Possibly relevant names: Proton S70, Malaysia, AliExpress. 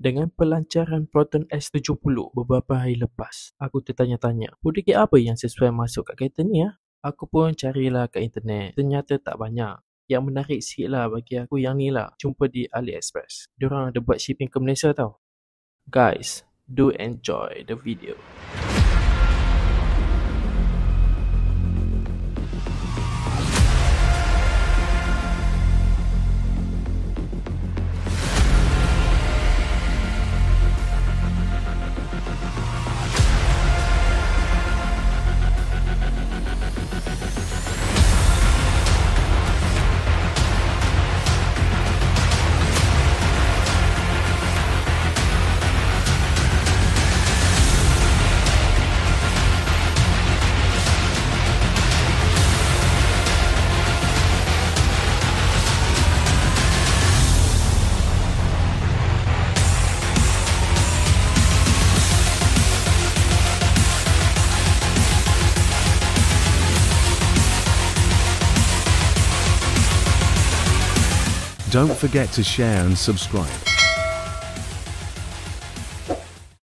Dengan pelancaran Proton S70 beberapa hari lepas, aku tertanya-tanya, pudiki apa yang sesuai masuk kat kereta ni ya? Aku pun carilah kat internet, ternyata tak banyak. Yang menarik sikit lah bagi aku yang ni lah, jumpa di AliExpress. Diorang ada buat shipping ke Malaysia tau. Guys, do enjoy the video. Don't forget to share and subscribe.